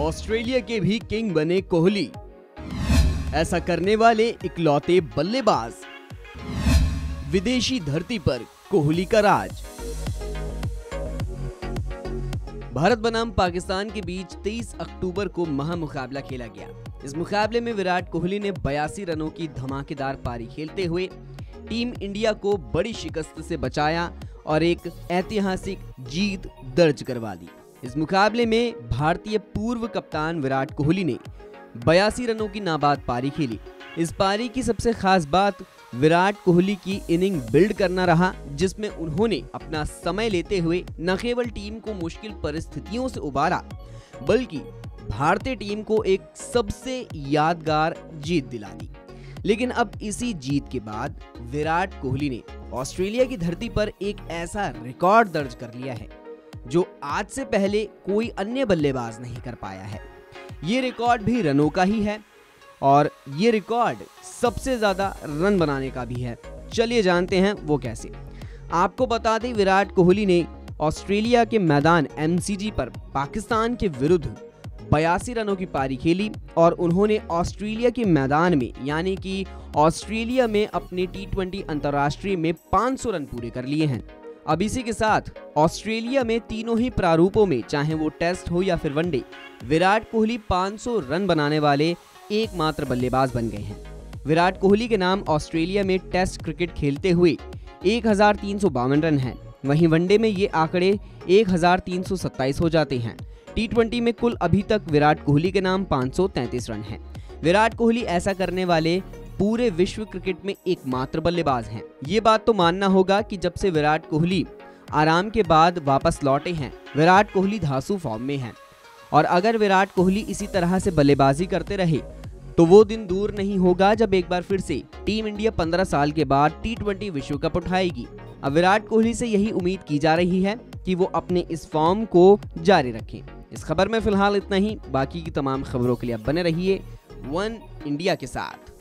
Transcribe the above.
Australia के भी king बने कोहली, ऐसा करने वाले इकलौते बल्लेबाज। विदेशी धरती पर कोहली का राज। भारत बनाम पाकिस्तान के बीच 23 अक्टूबर को महामुकाबला खेला गया। इस मुकाबले में विराट कोहली ने 82 रनों की धमाकेदार पारी खेलते हुए टीम इंडिया को बड़ी शिकस्त से बचाया और एक ऐतिहासिक जीत दर्ज करवा दी। इस मुकाबले में भारतीय पूर्व कप्तान विराट कोहली ने 82 रनों की नाबाद पारी खेली। इस पारी की सबसे खास बात विराट कोहली की इनिंग बिल्ड करना रहा, जिसमें उन्होंने अपना समय लेते हुए न केवल टीम को मुश्किल परिस्थितियों से उबारा बल्कि भारतीय टीम को एक सबसे यादगार जीत दिला दी। लेकिन अब इसी जीत के बाद विराट कोहली ने ऑस्ट्रेलिया की धरती पर एक ऐसा रिकॉर्ड दर्ज कर लिया है जो आज से पहले कोई अन्य बल्लेबाज नहीं कर पाया है। ये रिकॉर्ड भी रनों का ही है और ये रिकॉर्ड सबसे ज़्यादा रन बनाने का भी है। चलिए जानते हैं वो कैसे। आपको बता दें, विराट कोहली ने ऑस्ट्रेलिया के मैदान MCG पर पाकिस्तान के विरुद्ध 82 रनों की पारी खेली और उन्होंने ऑस्ट्रेलिया के मैदान में यानी कि ऑस्ट्रेलिया में अपने T20 अंतर्राष्ट्रीय में 500 रन पूरे कर लिए हैं। अब इसी के साथ ऑस्ट्रेलिया में तीनों ही प्रारूपों में, चाहे वो टेस्ट हो या फिर वनडे, विराट कोहली 500 रन बनाने वाले एकमात्र बल्लेबाज बन गए हैं। विराट कोहली के नाम ऑस्ट्रेलिया में टेस्ट क्रिकेट खेलते हुए 1352 रन हैं, वहीं वनडे में ये आंकड़े 1327 हो जाते हैं। T20 में कुल अभी तक विराट कोहली के नाम 533 रन हैं। विराट कोहली ऐसा करने वाले पूरे विश्व क्रिकेट में एकमात्र बल्लेबाज हैं। ये बात तो मानना होगा कि जब से विराट कोहली आराम के बाद वापस लौटे हैं, विराट कोहली धांसू फॉर्म में हैं और अगर विराट कोहली इसी तरह से बल्लेबाजी करते रहे तो वो दिन दूर नहीं होगा जब एक बार फिर से टीम इंडिया 15 साल के बाद T20 विश्व कप उठाएगी। अब विराट कोहली से यही उम्मीद की जा रही है कि वो अपने इस फॉर्म को जारी रखें। इस खबर में फिलहाल इतना ही। बाकी की तमाम खबरों के लिए आप बने रहिए वन इंडिया के साथ।